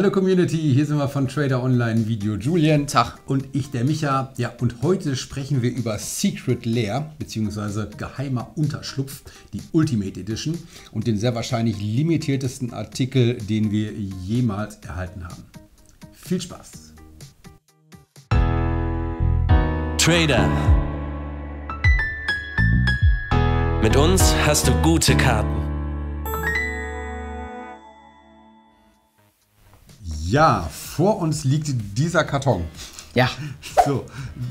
Hallo Community, hier sind wir von Trader Online Video Julian. Tag. Und ich, der Micha. Ja, und heute sprechen wir über Secret Lair bzw. geheimer Unterschlupf, die Ultimate Edition und den sehr wahrscheinlich limitiertesten Artikel, den wir jemals erhalten haben. Viel Spaß! Trader. Mit uns hast du gute Karten. Ja, vor uns liegt dieser Karton. Ja. So,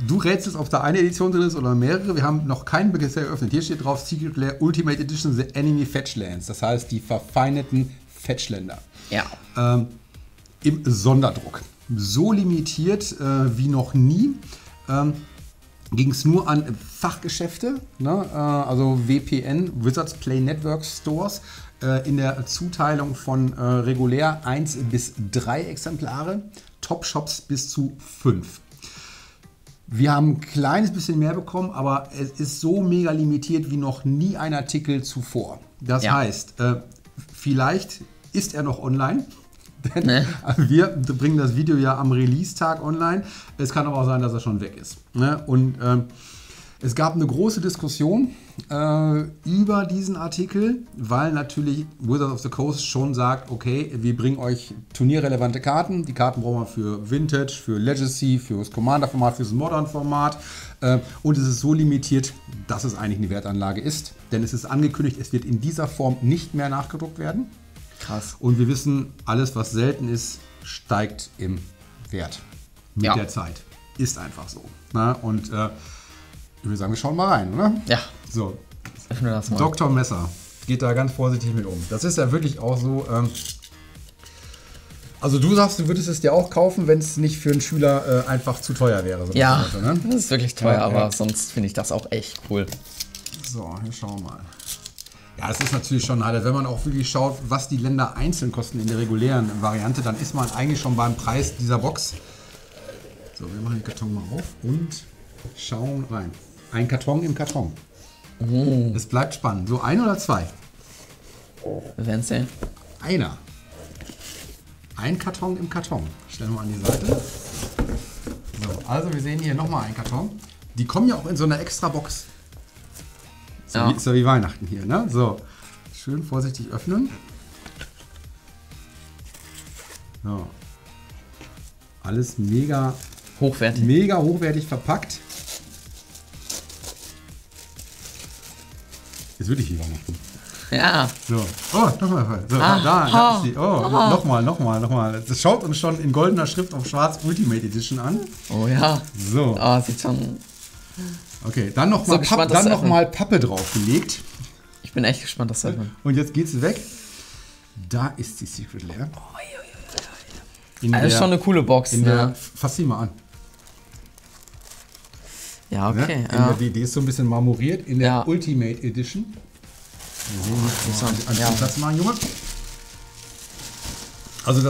du rätselst, ob da eine Edition drin ist oder mehrere. Wir haben noch keinen bisher geöffnet. Hier steht drauf Secret Lair Ultimate Edition The Enemy Fetchlands. Das heißt, die verfeinerten Fetchländer. Ja. Im Sonderdruck. So limitiert wie noch nie. Ging es nur an Fachgeschäfte, ne? Also WPN, Wizards Play Network Stores, in der Zuteilung von regulär 1 bis 3 Exemplare, Top-Shops bis zu 5. Wir haben ein kleines bisschen mehr bekommen, aber es ist so mega limitiert wie noch nie ein Artikel zuvor. Das heißt, vielleicht ist er noch online. Denn wir bringen das Video ja am Release-Tag online. Es kann aber auch sein, dass er schon weg ist. Ne? Und es gab eine große Diskussion über diesen Artikel, weil natürlich Wizards of the Coast schon sagt, okay, wir bringen euch turnierrelevante Karten. Die Karten brauchen wir für Vintage, für Legacy, fürs Commander-Format, fürs Modern-Format. Und es ist so limitiert, dass es eigentlich eine Wertanlage ist. Denn es ist angekündigt, es wird in dieser Form nicht mehr nachgedruckt werden. Krass. Und wir wissen, alles, was selten ist, steigt im Wert mit der Zeit. Ist einfach so. Na, und ich würde sagen, wir schauen mal rein, oder? Ja. So, öffne das mal. Dr. Messer geht da ganz vorsichtig mit um. Das ist ja wirklich auch so. Also du sagst, du würdest es dir auch kaufen, wenn es nicht für einen Schüler einfach zu teuer wäre. So ja, das, ne? Das ist wirklich teuer, aber sonst finde ich das auch echt cool. So, hier schauen wir mal. Ja, es ist natürlich schon, wenn man auch wirklich schaut, was die Länder einzeln kosten in der regulären Variante, dann ist man eigentlich schon beim Preis dieser Box. So, wir machen den Karton mal auf und schauen rein. Ein Karton im Karton. Oh. Es bleibt spannend. So, ein oder zwei? Wir werden es sehen. Einer. Ein Karton im Karton. Stellen wir an die Seite. So, also wir sehen hier nochmal einen Karton. Die kommen ja auch in so einer extra Box. So, so wie Weihnachten hier, ne? So, schön vorsichtig öffnen. So. Alles mega hochwertig. Mega hochwertig verpackt. Jetzt würde ich hier Weihnachten. Ja. So. Oh, nochmal. So, da ist sie. Oh, nochmal. Das schaut uns schon in goldener Schrift auf schwarz Ultimate Edition an. Oh ja. So. Oh, sieht schon... Okay, dann nochmal so Pappe draufgelegt. Ich bin echt gespannt, das zu öffnen. Und jetzt geht's weg. Da ist die Secret Lair. Oh, das ist schon eine coole Box. Fass sie mal an. Ja, okay. Die ist so ein bisschen marmoriert in der Ultimate Edition. Das machen, Junge. Also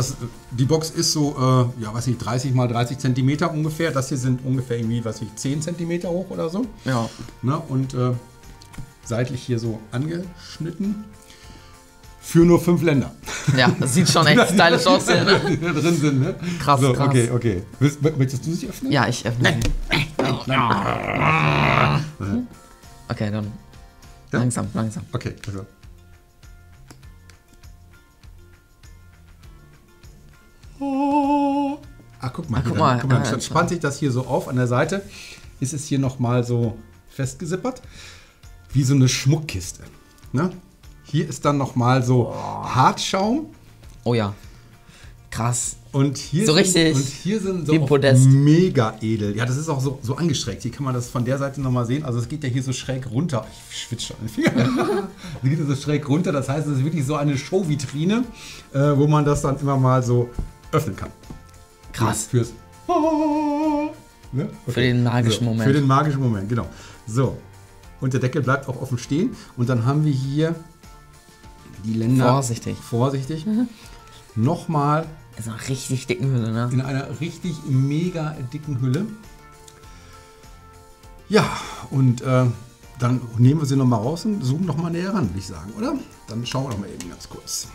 die Box ist so, ja, weiß nicht, 30 mal 30 cm ungefähr. Das hier sind ungefähr irgendwie, weiß ich, 10 cm hoch oder so. Ja. Na, und seitlich hier so angeschnitten. Für nur 5 Länder. Ja, das sieht schon echt stylisch aus. Die da drin sind, ne? Krass, so, krass. Okay, okay. Möchtest du sie öffnen? Ja, ich öffne sie. Okay, dann langsam. Okay, also. Oh. Ach, guck mal, dann spannt sich das hier so auf an der Seite. Ist es hier nochmal so festgesippert, wie so eine Schmuckkiste. Ne? Hier ist dann nochmal so Hartschaum. Oh ja, krass. Und hier so sind so mega edel. Ja, das ist auch so angeschrägt. Hier kann man das von der Seite nochmal sehen. Also es geht ja hier so schräg runter. Ich schwitze schon den Finger. Es geht so schräg runter. Das heißt, es ist wirklich so eine Showvitrine, wo man das dann immer mal so öffnen kann. Krass. Fürs Für den magischen Moment. Für den magischen Moment, genau. So. Und der Deckel bleibt auch offen stehen. Und dann haben wir hier die Länder. Vorsichtig. Mhm. Nochmal. In so einer richtig dicken Hülle, ne? In einer richtig mega dicken Hülle. Ja, und dann nehmen wir sie nochmal raus und zoomen nochmal näher ran, würde ich sagen, oder? Dann schauen wir nochmal eben ganz kurz.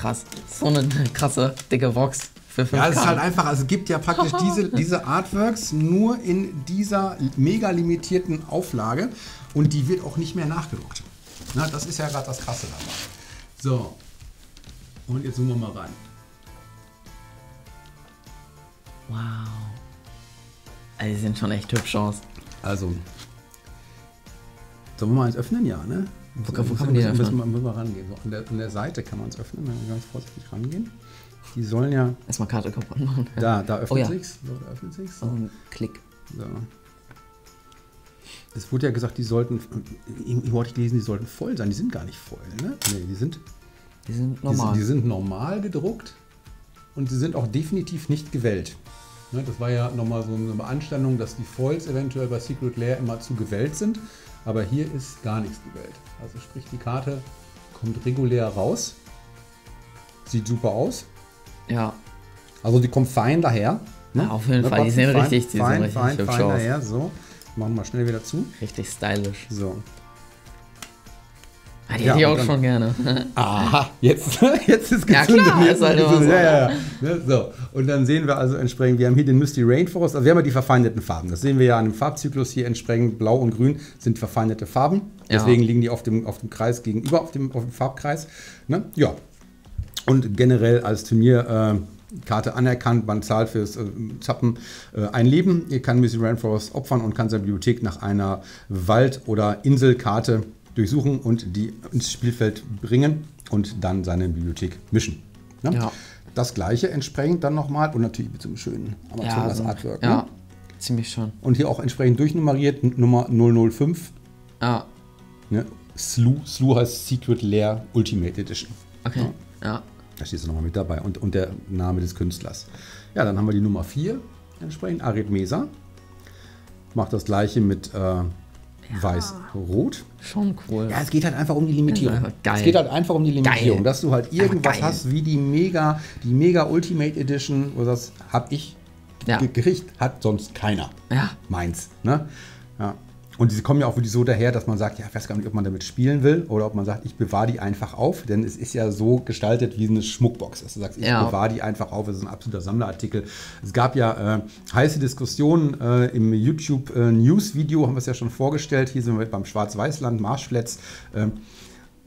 krass. So eine krasse, dicke Box. Ja, es ist halt einfach, also es gibt ja praktisch diese Artworks nur in dieser mega limitierten Auflage und die wird auch nicht mehr nachgedruckt. Na, das ist ja gerade das Krasse dabei. So, und jetzt zoomen wir mal rein. Wow. Also die sind schon echt hübsch aus. Also, sollen wir mal eins öffnen? Ja, ne? Wo kann man die öffnen? Müssen wir rangehen. So, an der Seite kann man es öffnen, wenn wir ganz vorsichtig rangehen. Die sollen ja... Erstmal Karte kaputt machen. Da öffnet sich's. So, da öffnet sich's. So. Ein Klick. So. Es wurde ja gesagt, die sollten... Irgendwo hatte ich gelesen, die sollten voll sein. Die sind gar nicht voll, ne? Nee, die sind normal. Die sind normal gedruckt und sie sind auch definitiv nicht gewellt. Ne, das war ja nochmal so eine Beanstandung, dass die Foils eventuell bei Secret Lair immer zu gewellt sind. Aber hier ist gar nichts gewellt. Also sprich, die Karte kommt regulär raus. Sieht super aus. Ja. Also die kommt fein daher. Ne? Ja, auf jeden Fall. Die sind richtig hübsch aus. Fein daher. So. Machen wir schnell wieder zu. Richtig stylisch. So. Ah, die hätte ich auch schon gerne. Aha, jetzt ist gezündet. Ja, klar, ist halt immer so. Ja. So. Und dann sehen wir also entsprechend, wir haben hier den Misty Rainforest, also wir haben ja die verfeindeten Farben. Das sehen wir ja an dem Farbzyklus hier entsprechend. Blau und Grün sind verfeindete Farben. Deswegen liegen die auf dem Kreis gegenüber, auf dem Farbkreis. Ne? Ja. Und generell als Turnierkarte anerkannt, man zahlt fürs Zappen ein Leben. Ihr kann Misty Rainforest opfern und kann seine Bibliothek nach einer Wald- oder Inselkarte durchsuchen und die ins Spielfeld bringen und dann seine Bibliothek mischen. Ne? Ja. Das gleiche entsprechend dann nochmal und natürlich mit so einem schönen Amazonas-Artwork. Ja, ziemlich schön. Und hier auch entsprechend durchnummeriert, Nummer 005. Ja. Ne? SLU heißt Secret Lair Ultimate Edition. Okay, ja. Da steht es nochmal mit dabei und der Name des Künstlers. Ja, dann haben wir die Nummer 4 entsprechend, Arid Mesa. Macht das gleiche mit Weiß-Rot. Schon cool. Ja, es geht halt einfach um die Limitierung. Geil. Es geht halt einfach um die Limitierung, dass du halt irgendwas hast wie die Mega Ultimate Edition, wo du sagst, hab ich gekriegt, hat sonst keiner. Ja. Meins. Ne? Ja. Und sie kommen ja auch wirklich so daher, dass man sagt, ja, ich weiß gar nicht, ob man damit spielen will oder ob man sagt, ich bewahre die einfach auf, denn es ist ja so gestaltet wie eine Schmuckbox. Dass du sagst, ich bewahre die einfach auf, das ist ein absoluter Sammlerartikel. Es gab ja heiße Diskussionen im YouTube-News-Video, haben wir es ja schon vorgestellt, hier sind wir beim Schwarz-Weiß-Land, Marschflätz.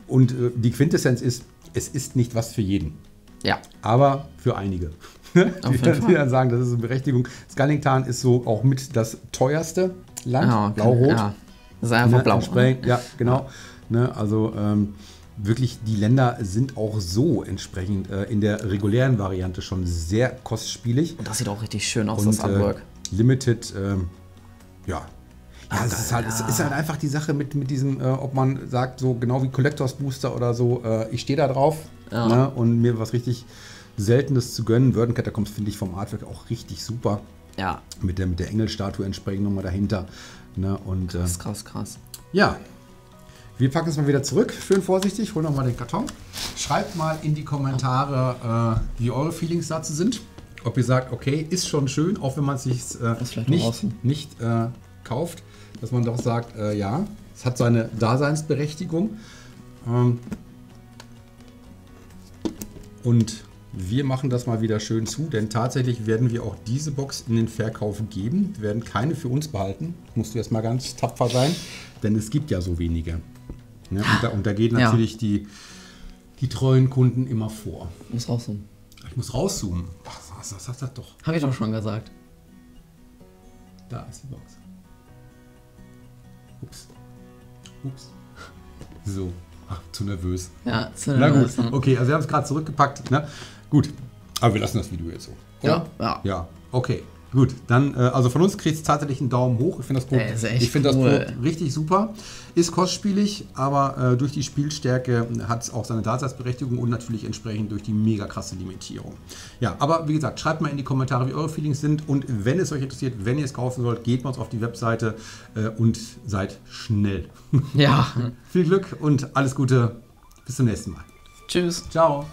Und die Quintessenz ist, es ist nicht was für jeden, aber für einige. Die dann sagen, das ist eine Berechtigung. Skallington ist so auch mit das teuerste Land, blau-rot. Ja. Das ist einfach blau. Ja, genau. Ja. Ne, also wirklich, die Länder sind auch so entsprechend in der regulären Variante schon sehr kostspielig. Und das sieht auch richtig schön aus, das Artwork. Limited, Ja, es ist halt einfach die Sache mit diesem, ob man sagt, so genau wie Collectors Booster oder so, ich stehe da drauf ne, und mir was richtig Seltenes zu gönnen. Verdant Catacombs finde ich vom Artwork auch richtig super. Ja. Mit der Engelstatue entsprechend nochmal dahinter. Ne? Und, krass. Ja. Wir packen es mal wieder zurück. Schön vorsichtig. Hol nochmal den Karton. Schreibt mal in die Kommentare, wie eure Feelings dazu sind. Ob ihr sagt, okay, ist schon schön, auch wenn man es sich nicht kauft. Dass man doch sagt, ja, es hat seine Daseinsberechtigung. Und wir machen das mal wieder schön zu, denn tatsächlich werden wir auch diese Box in den Verkauf geben. Wir werden keine für uns behalten. Musst du erstmal ganz tapfer sein, denn es gibt ja so wenige. Ne? Und da geht natürlich die treuen Kunden immer vor. Ich muss rauszoomen. Ach, das sagt das doch. Habe ich doch schon gesagt. Da ist die Box. Ups. So. Ach, zu nervös. Ja, zu nervös. Na gut, okay, also wir haben es gerade zurückgepackt. Ne? Gut, aber wir lassen das Video jetzt so. Oder? Ja. Okay, gut. Dann, also von uns kriegt es tatsächlich einen Daumen hoch. Ich finde das Produkt, ich finde das Produkt richtig super. Ist kostspielig, aber durch die Spielstärke hat es auch seine Daseinsberechtigung und natürlich entsprechend durch die mega krasse Limitierung. Ja, aber wie gesagt, schreibt mal in die Kommentare, wie eure Feelings sind. Und wenn es euch interessiert, wenn ihr es kaufen sollt, geht mal auf die Webseite und seid schnell. Ja. Viel Glück und alles Gute. Bis zum nächsten Mal. Tschüss. Ciao.